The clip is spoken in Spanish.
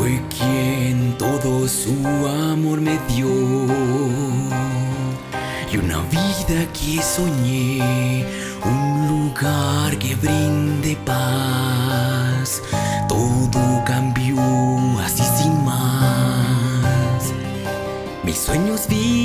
Fue quien todo su amor me dio, y una vida que soñé, un lugar que brinde paz. Todo cambió así sin más, mis sueños vi.